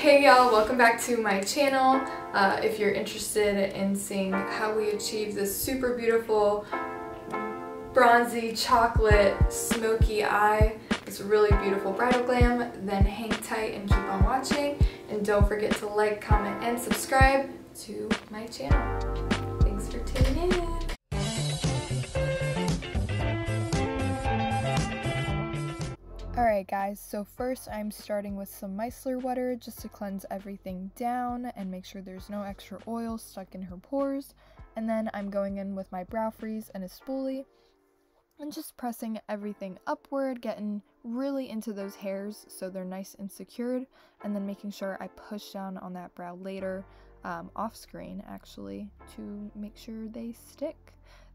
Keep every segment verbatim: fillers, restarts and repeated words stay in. Hey y'all, welcome back to my channel. Uh, if you're interested in seeing how we achieve this super beautiful bronzy chocolate smoky eye, this really beautiful bridal glam, then hang tight and keep on watching, and don't forget to like, comment, and subscribe to my channel. Thanks for tuning in. Alright guys, so first I'm starting with some micellar water just to cleanse everything down and make sure there's no extra oil stuck in her pores, and then I'm going in with my brow freeze and a spoolie and just pressing everything upward, getting really into those hairs so they're nice and secured, and then making sure I push down on that brow later, um, off screen actually, to make sure they stick.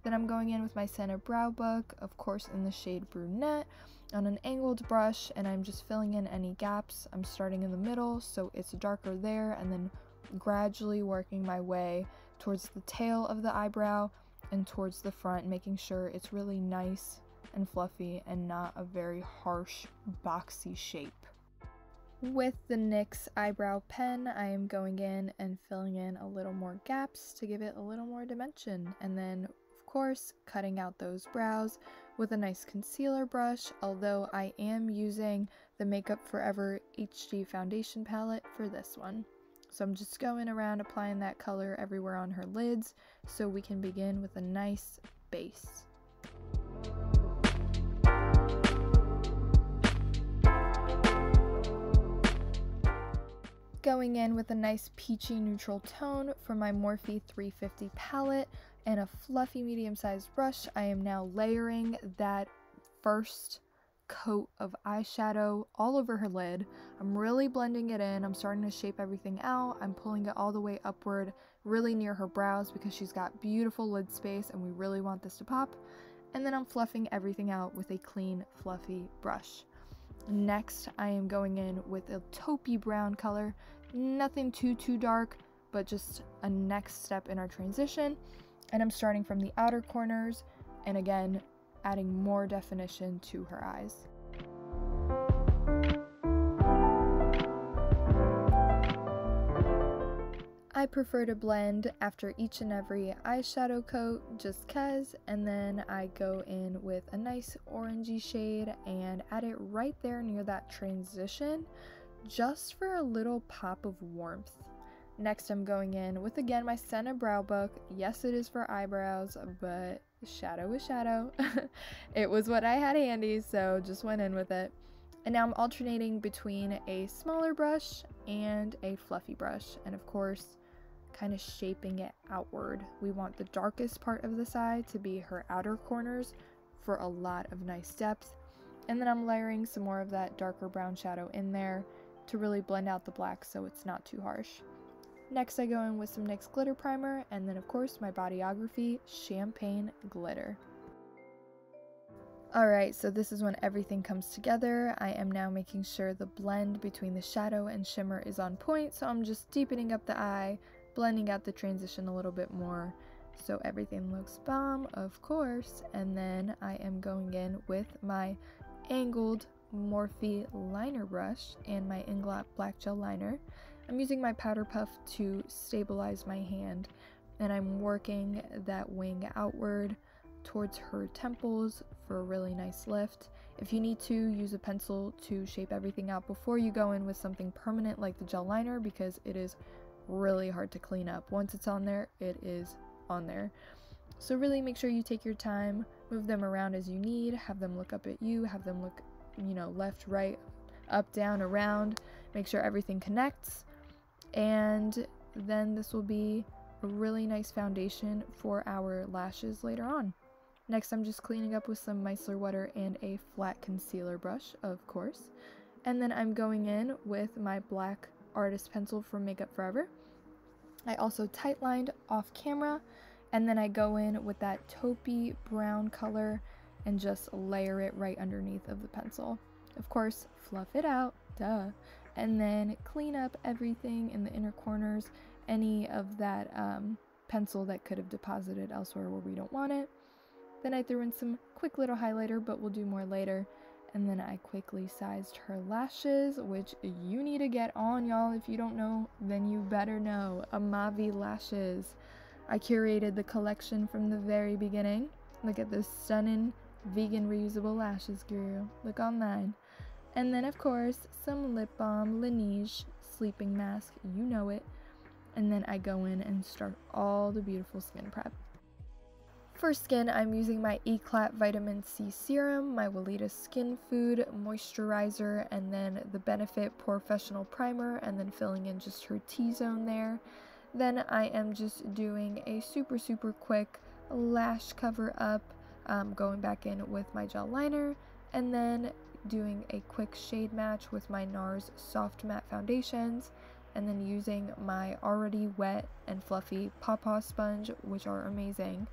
Then I'm going in with my Senna Brow Book, of course in the shade Brunette, on an angled brush, and I'm just filling in any gaps. I'm starting in the middle so it's darker there, and then gradually working my way towards the tail of the eyebrow and towards the front, making sure it's really nice and fluffy and not a very harsh, boxy shape. With the NYX eyebrow pen, I am going in and filling in a little more gaps to give it a little more dimension, and then course, cutting out those brows with a nice concealer brush, although I am using the Makeup Forever H D foundation palette for this one. So I'm just going around applying that color everywhere on her lids so we can begin with a nice base. Going in with a nice peachy neutral tone from my Morphe three fifty palette and a fluffy medium-sized brush, I am now layering that first coat of eyeshadow all over her lid. I'm really blending it in. I'm starting to shape everything out. I'm pulling it all the way upward, really near her brows, because she's got beautiful lid space and we really want this to pop. And then I'm fluffing everything out with a clean, fluffy brush. Next, I am going in with a taupey brown color, nothing too too dark, but just a next step in our transition, and I'm starting from the outer corners and again adding more definition to her eyes. I prefer to blend after each and every eyeshadow coat just cause, and then I go in with a nice orangey shade and add it right there near that transition just for a little pop of warmth. Next I'm going in with again my Senna Brow Book. Yes, it is for eyebrows, but shadow is shadow. It was what I had handy, so just went in with it. And now I'm alternating between a smaller brush and a fluffy brush, and of course kind of shaping it outward. We want the darkest part of this eye to be her outer corners for a lot of nice depth, and then I'm layering some more of that darker brown shadow in there to really blend out the black so it's not too harsh. Next I go in with some NYX glitter primer, and then of course my Bodyography champagne glitter. Alright, so this is when everything comes together. I am now making sure the blend between the shadow and shimmer is on point, so I'm just deepening up the eye, blending out the transition a little bit more so everything looks bomb, of course. And then I am going in with my angled Morphe liner brush and my Inglot black gel liner. I'm using my powder puff to stabilize my hand, and I'm working that wing outward towards her temples for a really nice lift. If you need to, use a pencil to shape everything out before you go in with something permanent like the gel liner, because it is really hard to clean up. Once it's on there, it is on there. So really make sure you take your time, move them around as you need, have them look up at you, have them look, you know, left, right, up, down, around, make sure everything connects, and then this will be a really nice foundation for our lashes later on. Next, I'm just cleaning up with some micellar water and a flat concealer brush, of course. And then I'm going in with my black artist pencil from Makeup Forever. I also tightlined off camera, and then I go in with that taupey brown color and just layer it right underneath of the pencil. Of course, fluff it out, duh. And then clean up everything in the inner corners, any of that um, pencil that could have deposited elsewhere where we don't want it. Then I threw in some quick little highlighter, but we'll do more later. And then I quickly sized her lashes, which you need to get on, y'all. If you don't know, then you better know. Amavi Lashes. I curated the collection from the very beginning. Look at this stunning vegan reusable lashes, guru. Look on mine. And then, of course, some lip balm, Laneige, sleeping mask, you know it. And then I go in and start all the beautiful skin prep. For skin, I'm using my Eclat Vitamin C Serum, my Weleda Skin Food Moisturizer, and then the Benefit Professional Primer, and then filling in just her T-zone there. Then I am just doing a super, super quick lash cover up, um, going back in with my gel liner, and then doing a quick shade match with my NARS Soft Matte Foundations, and then using my already wet and fluffy Pawpaw sponge, which are amazing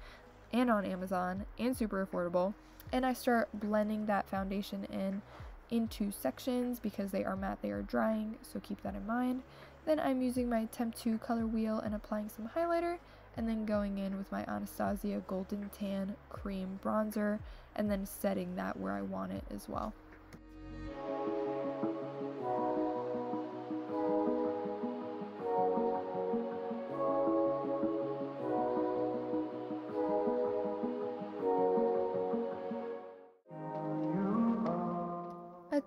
and on Amazon and super affordable. And I start blending that foundation in into sections because they are matte, they are drying, so keep that in mind. Then I'm using my Temptu color wheel and applying some highlighter, and then going in with my Anastasia Golden Tan Cream Bronzer, and then setting that where I want it as well.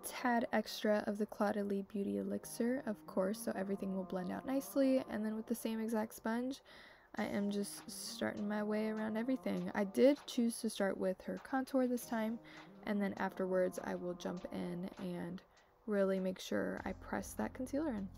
Tad extra of the Claudalie Beauty Elixir, of course, so everything will blend out nicely. And then with the same exact sponge, I am just starting my way around everything. I did choose to start with her contour this time, and then afterwards I will jump in and really make sure I press that concealer in.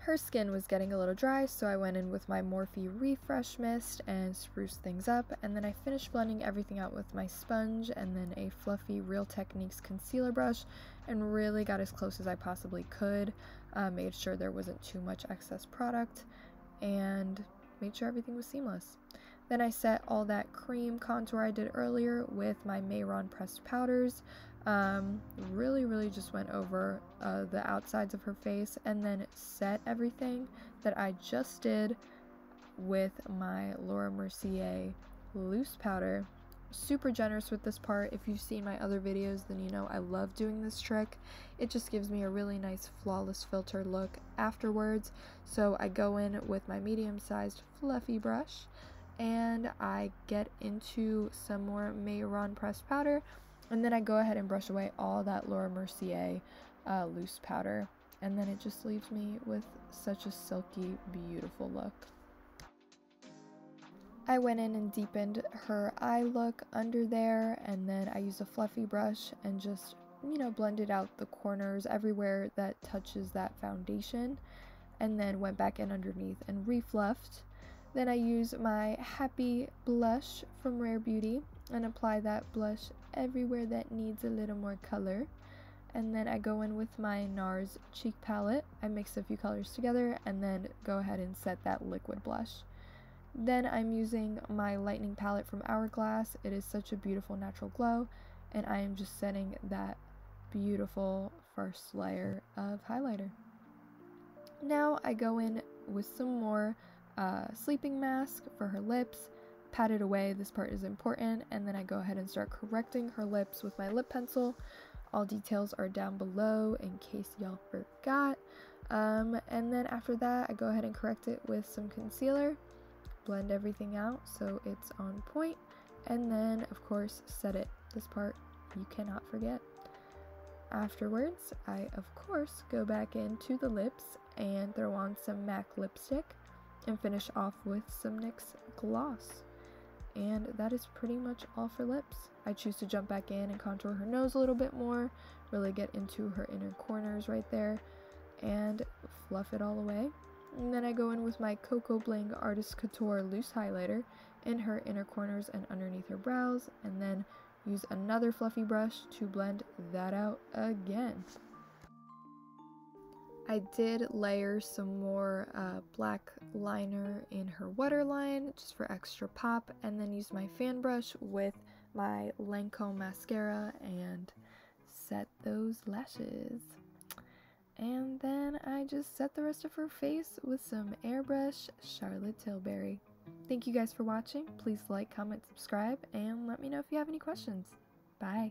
Her skin was getting a little dry, so I went in with my Morphe Refresh Mist and spruced things up, and then I finished blending everything out with my sponge and then a fluffy Real Techniques concealer brush, and really got as close as I possibly could, uh, made sure there wasn't too much excess product, and made sure everything was seamless. Then I set all that cream contour I did earlier with my Mehron pressed powders. Um, really, really just went over uh, the outsides of her face, and then set everything that I just did with my Laura Mercier loose powder. Super generous with this part. If you've seen my other videos, then you know I love doing this trick. It just gives me a really nice flawless filter look afterwards. So I go in with my medium-sized fluffy brush, and I get into some more Mehron pressed powder, and then I go ahead and brush away all that Laura Mercier uh, loose powder, and then it just leaves me with such a silky, beautiful look. I went in and deepened her eye look under there, and then I used a fluffy brush and just, you know, blended out the corners everywhere that touches that foundation, and then went back in underneath and refluffed. Then I use my Happy Blush from Rare Beauty and apply that blush everywhere that needs a little more color. And then I go in with my NARS cheek palette. I mix a few colors together and then go ahead and set that liquid blush. Then I'm using my Lightning palette from Hourglass. It is such a beautiful natural glow, and I am just setting that beautiful first layer of highlighter. Now I go in with some more uh, sleeping mask for her lips, pat it away, this part is important, and then I go ahead and start correcting her lips with my lip pencil. All details are down below in case y'all forgot. Um, and then after that I go ahead and correct it with some concealer. Blend everything out so it's on point, and then of course set it. This part you cannot forget. Afterwards I of course go back into the lips and throw on some MAC lipstick and finish off with some NYX gloss, and that is pretty much all for lips. I choose to jump back in and contour her nose a little bit more, really get into her inner corners right there, and fluff it all away. And then I go in with my Coco Bling Artist Couture Loose Highlighter in her inner corners and underneath her brows, and then use another fluffy brush to blend that out again. I did layer some more uh, black liner in her waterline just for extra pop, and then use my fan brush with my Lancome mascara and set those lashes. And then I just set the rest of her face with some airbrush Charlotte Tilbury. Thank you guys for watching. Please like, comment, subscribe, and let me know if you have any questions. Bye.